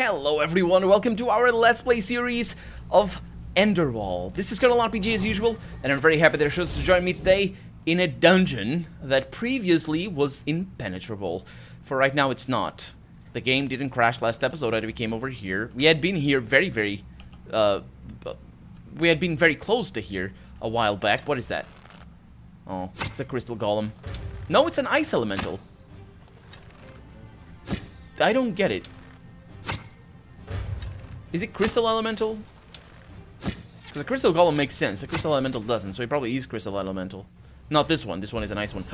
Hello everyone, welcome to our Let's Play series of Enderal. This is Colonel RPG as usual, and I'm very happy that you're chosen to join me today in a dungeon that previously was impenetrable. For right now it's not. The game didn't crash last episode as we came over here. We had been here very close to here a while back. What is that? Oh, it's a crystal golem. No, it's an ice elemental. I don't get it. Is it crystal elemental? Because a crystal golem makes sense. A crystal elemental doesn't, so it probably is crystal elemental. Not this one. This one is a nice one.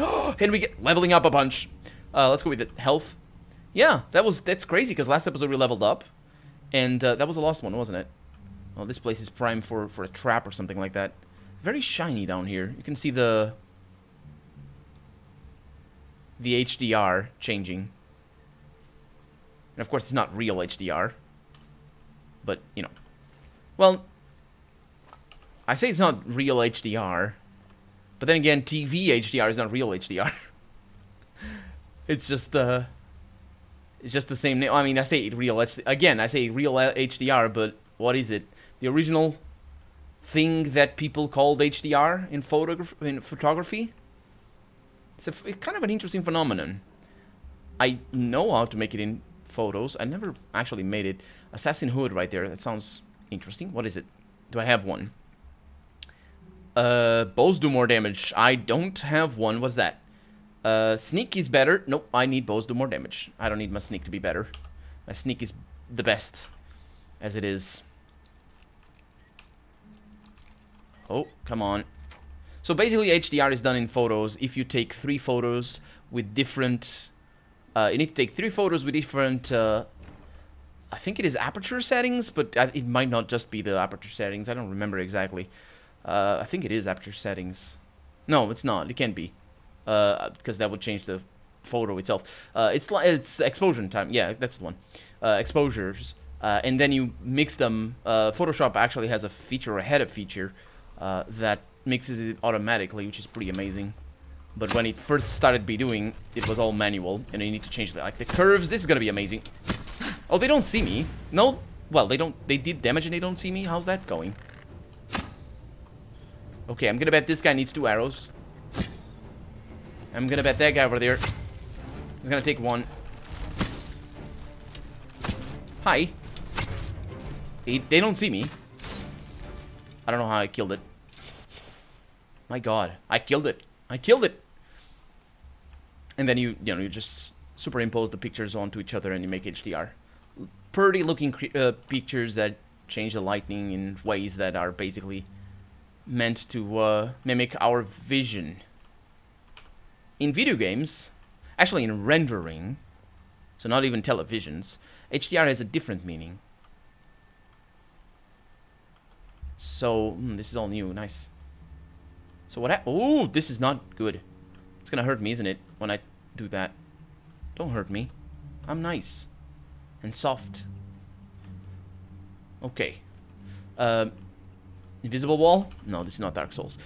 And we get leveling up a bunch. Let's go with the health. Yeah, that's crazy because last episode we leveled up, and that was the last one, wasn't it? Oh, this place is prime for a trap or something like that. Very shiny down here. You can see the HDR changing, and of course it's not real HDR. But, you know, well, I say it's not real HDR, but then again, TV HDR is not real HDR. It's just the same name. I mean, I say real HDR, again, I say real HDR, but what is it? The original thing that people called HDR in photography? It's kind of an interesting phenomenon. I know how to make it in photos. I never actually made it. Assassin Hood right there. That sounds interesting. What is it? Do I have one? Bows do more damage. I don't have one. What's that? Sneak is better. Nope, I need bows do more damage. I don't need my sneak to be better. My sneak is the best as it is. Oh, come on. So basically HDR is done in photos if you take three photos with different... you need to take three photos with different... I think it is aperture settings, but it might not just be the aperture settings. I don't remember exactly. I think it is aperture settings. No, it's not. It can't be. Because that would change the photo itself. It's exposure time. Yeah, that's the one. Exposures. And then you mix them. Photoshop actually has a feature, or had a feature, that mixes it automatically, which is pretty amazing. But when it first started doing, it was all manual. And you need to change the curves. This is going to be amazing. Oh, they don't see me. No, well, they don't. They did damage and they don't see me. How's that going? Okay, I'm gonna bet this guy needs two arrows. I'm gonna bet that guy over there is gonna take one. Hi. They don't see me. I don't know how I killed it. My God, I killed it. I killed it. And then you just superimpose the pictures onto each other and you make HDR. Pretty looking pictures that change the lighting in ways that are basically meant to mimic our vision. In video games, actually in rendering, so not even televisions, HDR has a different meaning. So, this is all new, nice. So what oh, this is not good. It's gonna hurt me, isn't it, when I do that? Don't hurt me. I'm nice. And soft. Okay. Invisible wall? No, this is not Dark Souls.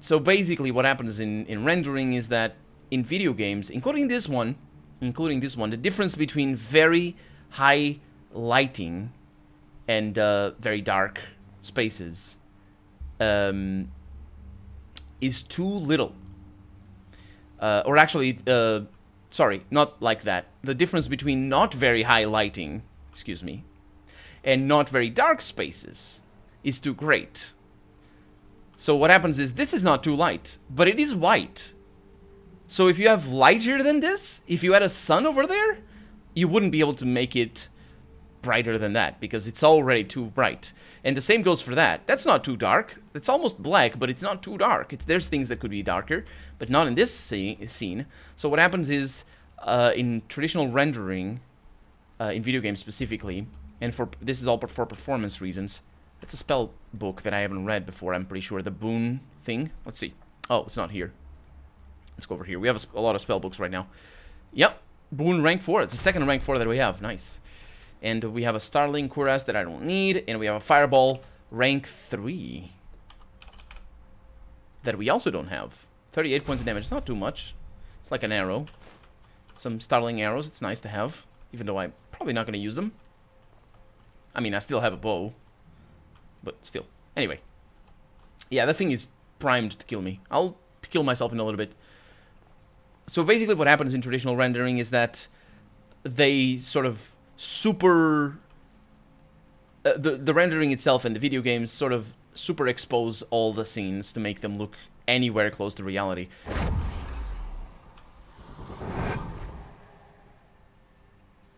So basically what happens in rendering is that in video games, including this one, the difference between very high lighting and very dark spaces is too little. Or actually... Sorry, not like that. The difference between not very high lighting, excuse me, and not very dark spaces is too great. So what happens is this is not too light, but it is white. So if you have lighter than this, if you had a sun over there, you wouldn't be able to make it brighter than that because it's already too bright. And the same goes for that. That's not too dark. It's almost black, but it's not too dark. There's things that could be darker, but not in this scene. So what happens is, in traditional rendering, in video games specifically, and this is all for performance reasons. That's a spell book that I haven't read before, I'm pretty sure. The Boon thing. Let's see. Oh, it's not here. Let's go over here. We have a lot of spell books right now. Yep. Boon rank 4. It's the second rank 4 that we have. Nice. And we have a Starling Cuirass that I don't need. And we have a Fireball rank 3 that we also don't have. 38 points of damage. It's not too much. It's like an arrow. Some Starling Arrows. It's nice to have. Even though I Probably not going to use them. I mean, I still have a bow. But still. Anyway. Yeah, that thing is primed to kill me. I'll kill myself in a little bit. So basically what happens in traditional rendering is that they sort of super... The rendering itself and the video games sort of super expose all the scenes to make them look anywhere close to reality.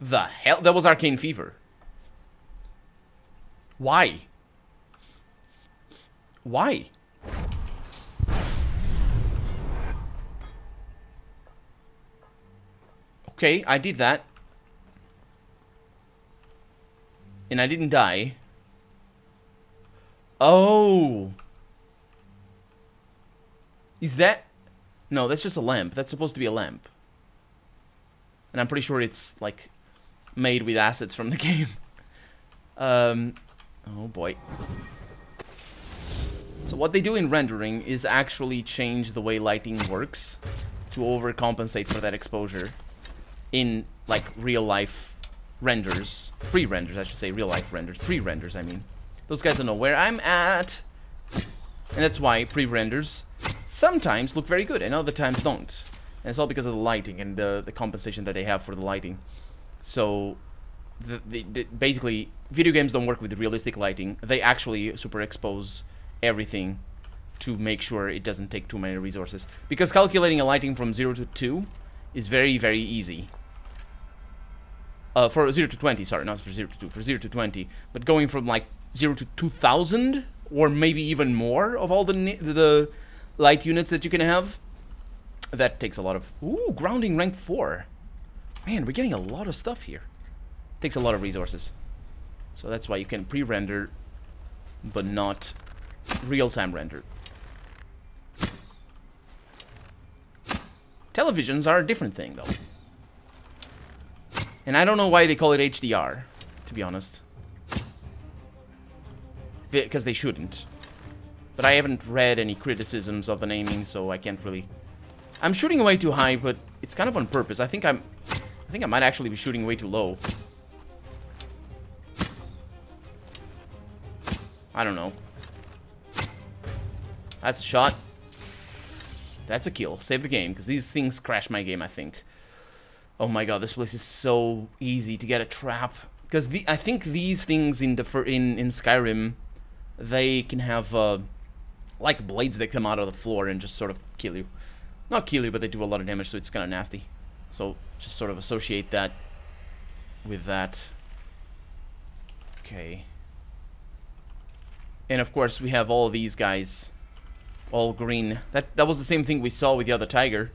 The hell? That was Arcane Fever. Why? Why? Okay, I did that. And I didn't die. Oh! Is that... No, that's just a lamp. That's supposed to be a lamp. And I'm pretty sure it's, like, made with assets from the game. Oh boy. So what they do in rendering is actually change the way lighting works to overcompensate for that exposure in, like, real-life renders. Pre-renders, I should say. Real-life renders. Pre-renders, I mean. Those guys don't know where I'm at. And that's why pre-renders sometimes look very good and other times don't. And it's all because of the lighting and the compensation that they have for the lighting. So... basically, video games don't work with realistic lighting. They actually superexpose everything to make sure it doesn't take too many resources. Because calculating a lighting from 0 to 2 is very, very easy. For 0 to 20, sorry, not for 0 to 2, for 0 to 20. But going from like 0 to 2,000, or maybe even more of all the light units that you can have, that takes a lot of... Ooh, grounding rank 4. Man, we're getting a lot of stuff here. Takes a lot of resources. So that's why you can pre-render, but not real-time render. Televisions are a different thing, though. And I don't know why they call it HDR, to be honest. Because they shouldn't. But I haven't read any criticisms of the naming, so I can't really... I'm shooting way too high, but it's kind of on purpose. I think I might actually be shooting way too low. I don't know. That's a shot. That's a kill. Save the game, because these things crash my game, I think. Oh my god, this place is so easy to get a trap. Because I think these things in Skyrim, they can have, like, blades that come out of the floor and just sort of kill you. Not kill you, but they do a lot of damage, so it's kind of nasty. So, just sort of associate that with that. Okay. And of course we have all these guys, all green. That was the same thing we saw with the other tiger,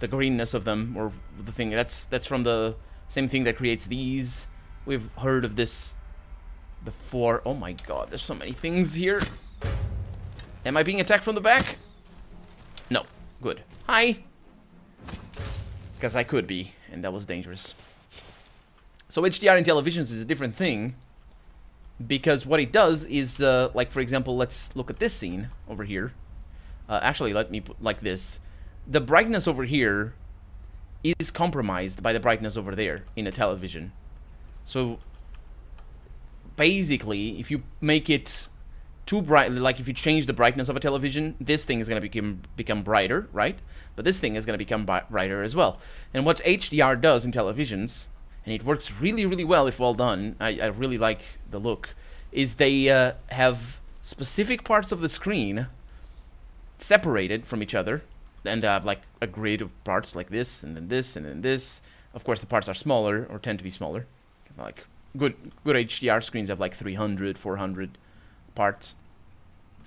the greenness of them, or the thing that's from the same thing that creates these. We've heard of this before. Oh my god, there's so many things here. Am I being attacked from the back? No, good. Hi. Because I could be, and that was dangerous. So HDR in televisions is a different thing. Because what it does is, like, for example, let's look at this scene over here. Actually, let me put like this. The brightness over here is compromised by the brightness over there in a television. So, basically, if you make it too bright, like if you change the brightness of a television, this thing is going to become brighter, right? But this thing is going to become brighter as well. And what HDR does in televisions... and it works really, really well if well done, I really like the look, is they have specific parts of the screen separated from each other, and they have like a grid of parts like this, and then this, and then this. Of course the parts are smaller, or tend to be smaller. Like good HDR screens have like 300, 400 parts,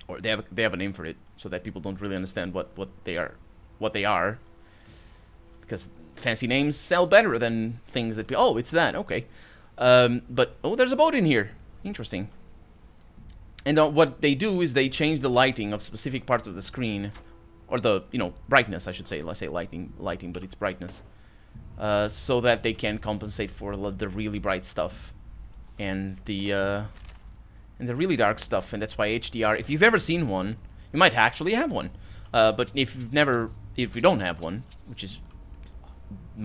or they have a name for it, so that people don't really understand what they are, because fancy names sell better than things that... Oh, it's that. Okay. But, oh, there's a boat in here. Interesting. And what they do is they change the lighting of specific parts of the screen. Or the, you know, brightness, I should say. Let's say lighting, but it's brightness. So that they can compensate for the really bright stuff. And the really dark stuff. And that's why HDR... If you've ever seen one, you might actually have one. But if you've never... If you don't have one, which is...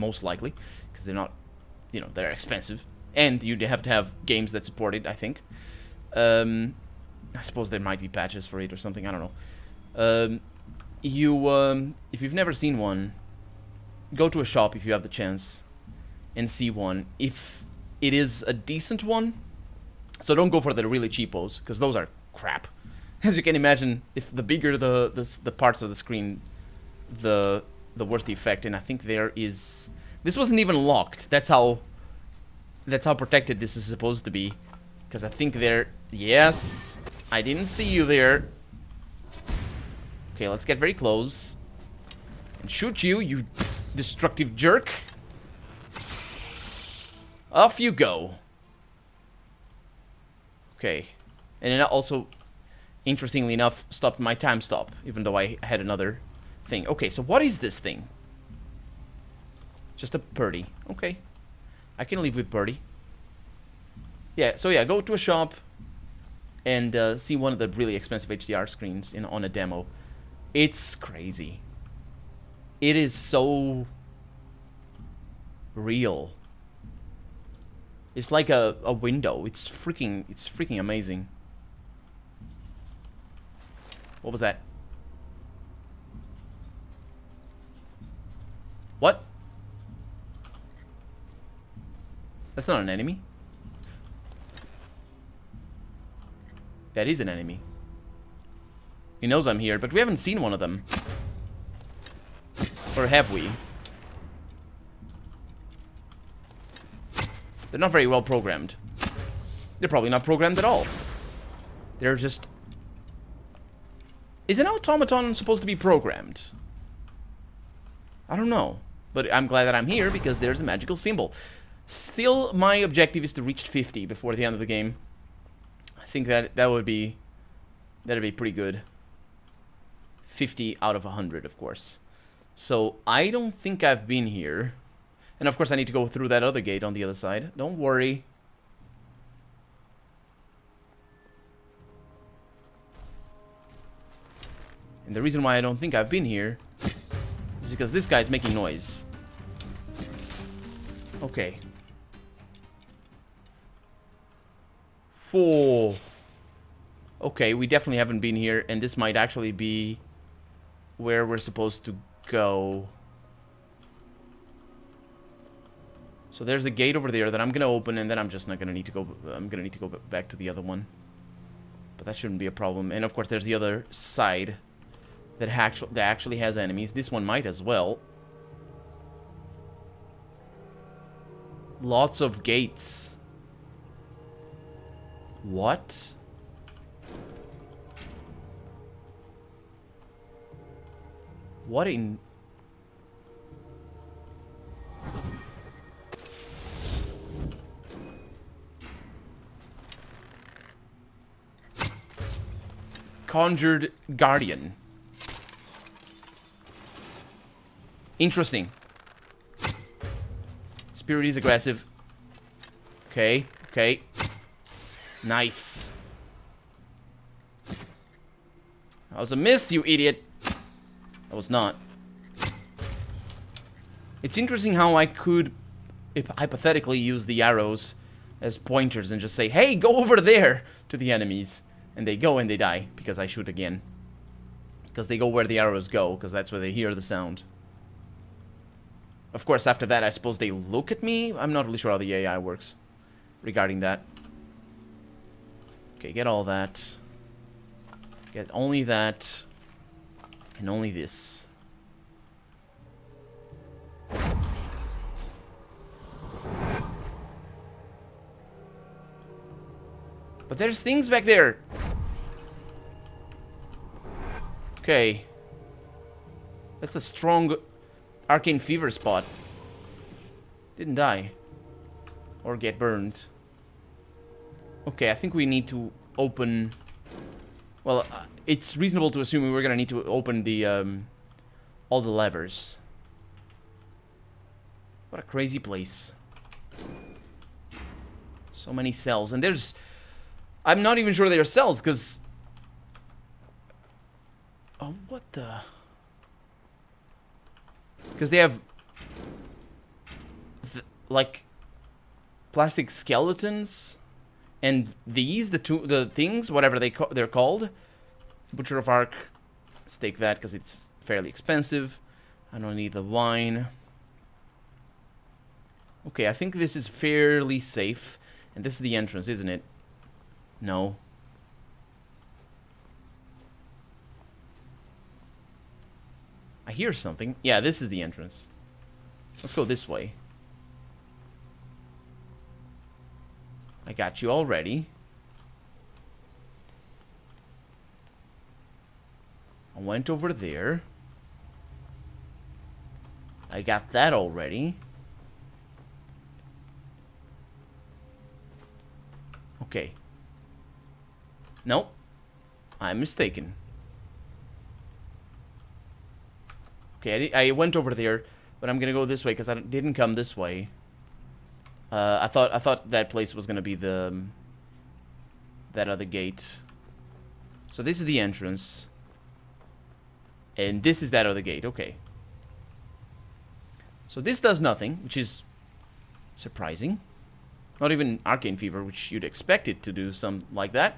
most likely, because they're not, you know, they're expensive. and you'd have to have games that support it, I think. I suppose there might be patches for it or something, I don't know. If you've never seen one, go to a shop if you have the chance and see one. If it is a decent one, so don't go for the really cheapos, because those are crap. As you can imagine, if the bigger the parts of the screen, the worse the effect. And I think there is... This wasn't even locked. That's how protected this is supposed to be. Because I think there... Yes! I didn't see you there. Okay, let's get very close. And shoot you, you destructive jerk. Off you go. Okay. And then I also, interestingly enough, stopped my time stop, even though I had another thing. Okay, so what is this thing? Just a birdie. Okay. I can live with birdie. Yeah, so yeah, go to a shop and see one of the really expensive HDR screens on a demo. It's crazy. It is so real. It's like a window. It's freaking amazing. What was that? What? That's not an enemy. That is an enemy. He knows I'm here, but we haven't seen one of them. Or have we? They're not very well programmed. They're probably not programmed at all. They're just... Is an automaton supposed to be programmed? I don't know. But I'm glad that I'm here because there's a magical symbol. Still, my objective is to reach 50 before the end of the game. I think that'd be pretty good. 50 out of 100, of course. So I don't think I've been here. And of course I need to go through that other gate on the other side. Don't worry. And the reason why I don't think I've been here is because this guy's making noise. Okay. 4. Okay, we definitely haven't been here, and this might actually be where we're supposed to go. So there's a gate over there that I'm gonna open, and then I'm just not gonna need to go. I'm gonna need to go back to the other one, but that shouldn't be a problem. And of course, there's the other side that actually has enemies. This one might as well. Lots of gates. What? What in? Conjured Guardian. Interesting. Spirit is aggressive. Okay, okay. Nice. I was a miss, you idiot. I was not. It's interesting how I could hypothetically use the arrows as pointers and just say, hey, go over there to the enemies. And they go and they die because I shoot again. Because they go where the arrows go, because that's where they hear the sound. Of course, after that, I suppose they look at me. I'm not really sure how the AI works regarding that. Okay, get all that. Get only that. And only this. But there's things back there. Okay. That's a strong... Arcane Fever spot. Didn't die. Or get burned. Okay, I think we need to open... Well, it's reasonable to assume we're gonna need to open the, all the levers. What a crazy place. So many cells. And there's... I'm not even sure they are cells, because... Oh, what the... Because they have, like, plastic skeletons, and these, the things, whatever they're called. Butcher of Ark, let's take that because it's fairly expensive. I don't need the wine. Okay, I think this is fairly safe. And this is the entrance, isn't it? No. I hear something. Yeah, this is the entrance. Let's go this way. I got you already. I went over there. I got that already. Okay. Nope. I'm mistaken. Okay, I went over there, but I'm gonna go this way because I didn't come this way. I thought that place was gonna be the that other gate. So this is the entrance, and this is that other gate. Okay. So this does nothing, which is surprising. Not even Arcane Fever, which you'd expect it to do something like that.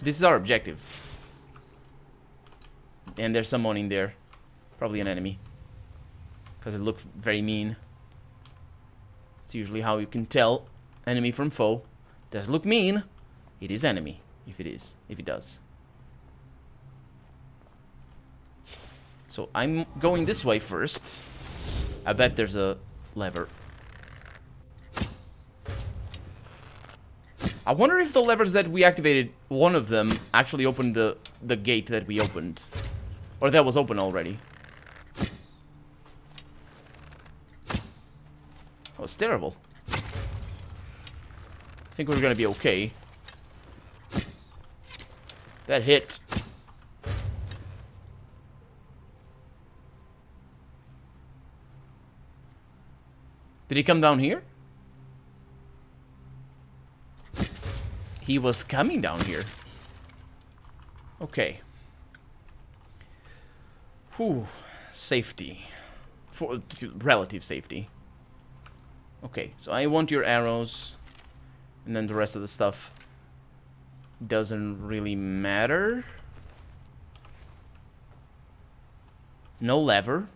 This is our objective. And there's someone in there. Probably an enemy. Because it looked very mean. It's usually how you can tell enemy from foe. Does look mean. It is enemy. If it does. So I'm going this way first. I bet there's a lever. I wonder if the levers that we activated, one of them, actually opened the gate that we opened. Or that was open already. That was terrible. I think we're gonna be okay. That hit. Did he come down here? He was coming down here. Okay. Whew. Safety. For relative safety. Okay, so I want your arrows. And then the rest of the stuff doesn't really matter. No lever.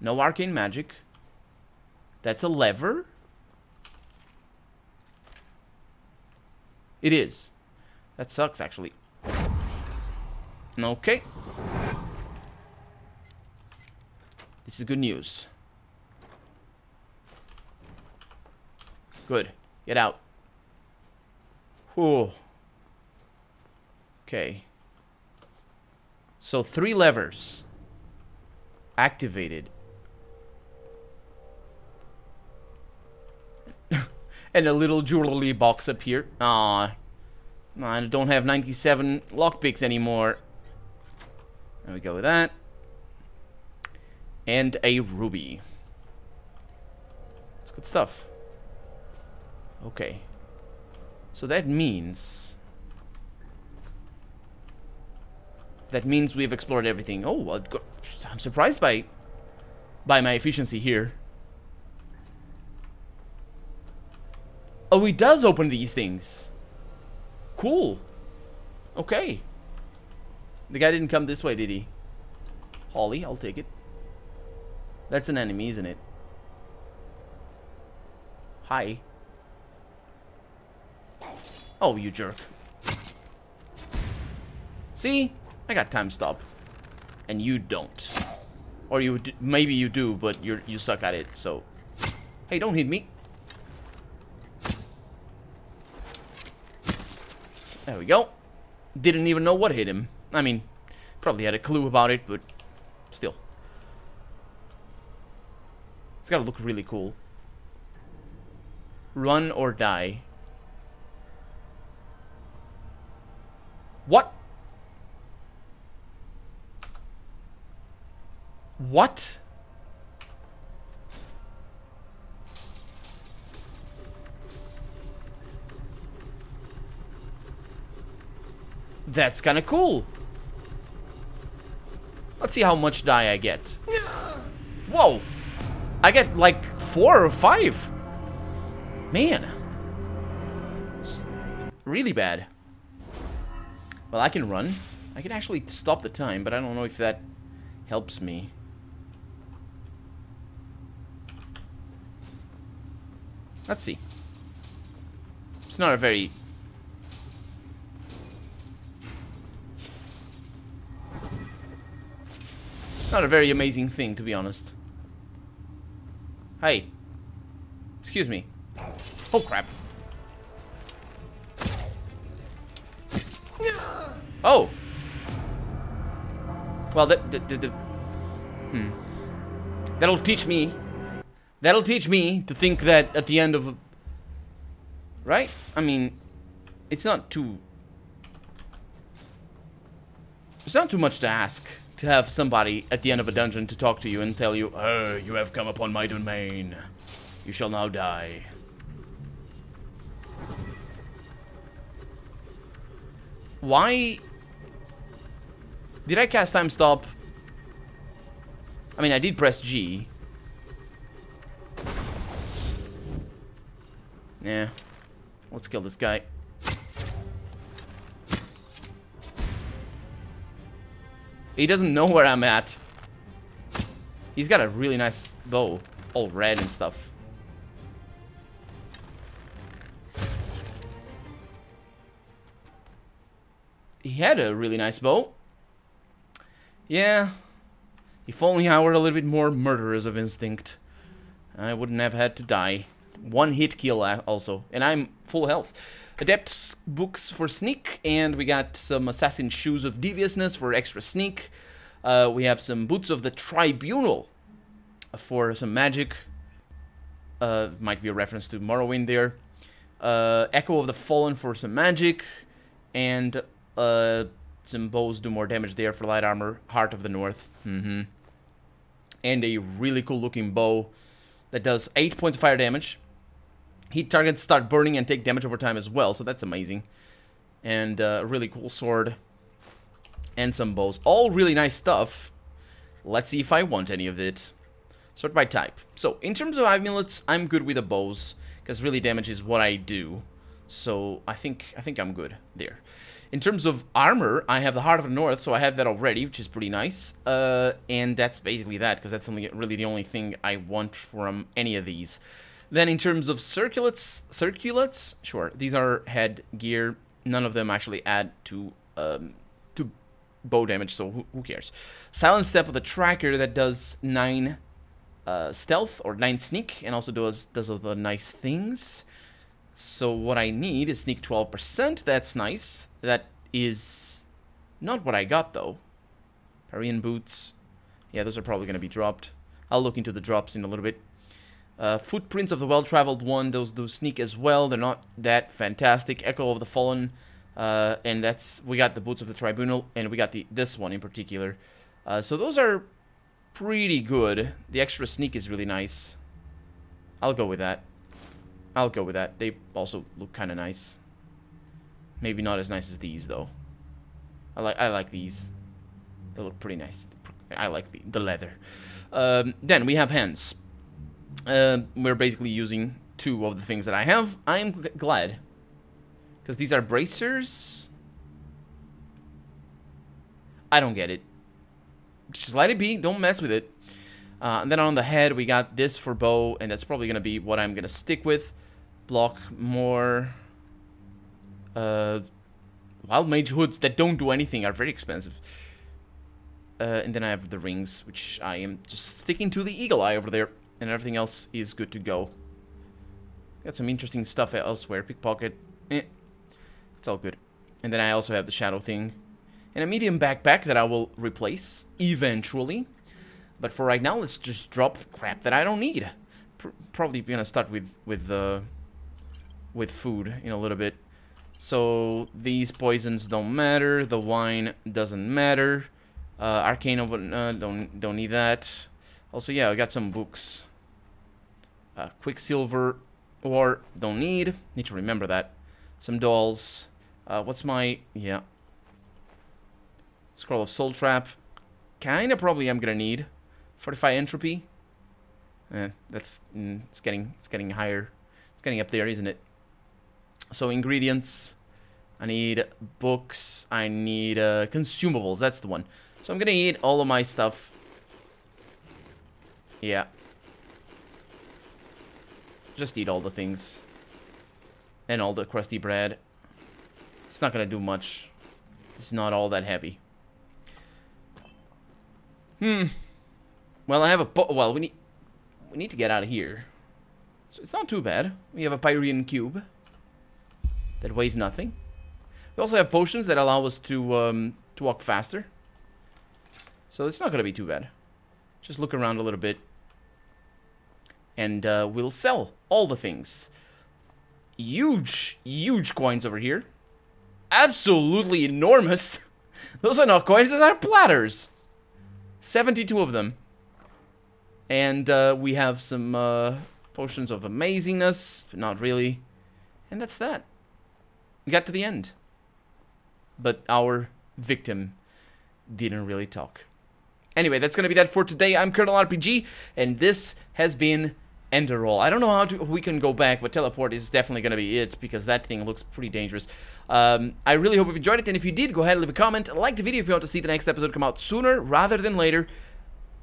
No arcane magic. That's a lever. It is. That sucks, actually. Okay. This is good news. Good. Get out. Whew. Okay. So 3 levers activated. And a little jewelry box up here. Aw. I don't have 97 lockpicks anymore. There we go with that. And a ruby. It's good stuff. Okay. So that means... that means we've explored everything. Oh, I'm surprised by my efficiency here. Oh, it does open these things. Cool. Okay. The guy didn't come this way, did he? Holly, I'll take it. That's an enemy, isn't it? Hi. Oh, you jerk. See? I got time stop. And you don't. Or you maybe you do, but you suck at it, so... Hey, don't hit me. There we go. Didn't even know what hit him. I mean, probably had a clue about it, but still. It's gotta look really cool. Run or die. What? What? That's kind of cool. Let's see how much die I get. Whoa. I get like 4 or 5. Man. It's really bad. Well, I can run. I can actually stop the time, but I don't know if that helps me. Let's see. It's not a very... It's not a very amazing thing, to be honest. Hey. Excuse me. Oh, crap. Oh. Well, that'll teach me to think that at the end of... Right? I mean, it's not too... It's not too much to ask to have somebody at the end of a dungeon to talk to you and tell you, "Oh, you have come upon my domain. You shall now die." Why... Did I cast time stop? I mean, I did press G. Yeah. Let's kill this guy. He doesn't know where I'm at. He's got a really nice bow. All red and stuff. He had a really nice bow. Yeah, if only I were a little bit more murderous of instinct, I wouldn't have had to die. One hit kill also, and I'm full health. Adept books for sneak, and we got some Assassin Shoes of Deviousness for extra sneak. We have some Boots of the Tribunal for some magic. Might be a reference to Morrowind there. Echo of the Fallen for some magic, and... some bows do more damage there for light armor. Heart of the North. Mm-hmm. And a really cool looking bow that does 8 points of fire damage. Heat targets start burning and take damage over time as well, so that's amazing. And a really cool sword. And some bows. All really nice stuff. Let's see if I want any of it. Sort by type. So, in terms of amulets, I'm good with the bows, because really damage is what I do. So, I think I'm good there. In terms of armor, I have the Heart of the North, so I have that already, which is pretty nice. And that's basically that, because that's only, really the only thing I want from any of these. Then in terms of circulates, sure, these are headgear. None of them actually add to bow damage, so who cares? Silent Step with a tracker that does 9 stealth or 9 sneak, and also does other nice things. So what I need is sneak 12%, that's nice. That is not what I got, though. Parian boots. Yeah, those are probably going to be dropped. I'll look into the drops in a little bit. Footprints of the well traveled one. Those do sneak as well. They're not that fantastic. Echo of the Fallen. And that's... We got the Boots of the Tribunal. And we got this one in particular. So those are pretty good. The extra sneak is really nice. I'll go with that. I'll go with that. They also look kind of nice. Maybe not as nice as these, though. I like these. They look pretty nice. I like the leather. Then we have hands. We're basically using 2 of the things that I have. I am glad. Because these are bracers. I don't get it. Just let it be. Don't mess with it. And then on the head, we got this for bow. And that's probably going to be what I'm going to stick with. Block more... wild mage hoods that don't do anything are very expensive. And then I have the rings, which I am just sticking to the eagle eye over there. And everything else is good to go. Got some interesting stuff elsewhere. Pickpocket. It's all good. And then I also have the shadow thing. And a medium backpack that I will replace eventually. But for right now, let's just drop crap that I don't need. Probably gonna start with food in a little bit. So, these poisons don't matter. The wine doesn't matter. Arcane, don't need that. Also, yeah, I got some books. Quicksilver ore, don't need. Need to remember that. Some dolls. What's my... Yeah. Scroll of Soul Trap. Kinda probably I'm gonna need. Fortify Entropy. It's getting higher. It's getting up there, isn't it? So ingredients. I need books. I need consumables. That's the one. So I'm gonna eat all of my stuff. Yeah. Just eat all the things. And all the crusty bread. It's not gonna do much. It's not all that heavy. Well, I have a... Well, we need to get out of here. So it's not too bad. We have a Pyrenean cube. That weighs nothing. We also have potions that allow us to walk faster. So it's not gonna be too bad. Just look around a little bit. And we'll sell all the things. Huge, huge coins over here. Absolutely enormous. Those are not coins, those are platters. 72 of them. And we have some potions of amazingness, but not really. And that's that. We got to the end. But our victim didn't really talk. Anyway, that's going to be that for today. I'm Colonel RPG, and this has been Enderal. I don't know how we can go back, but teleport is definitely going to be it, because that thing looks pretty dangerous. I really hope you've enjoyed it, and if you did, go ahead and leave a comment. Like the video if you want to see the next episode come out sooner rather than later.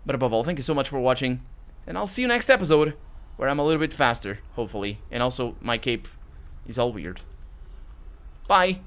But above all, thank you so much for watching, and I'll see you next episode, where I'm a little bit faster, hopefully. And also, my cape is all weird. Bye!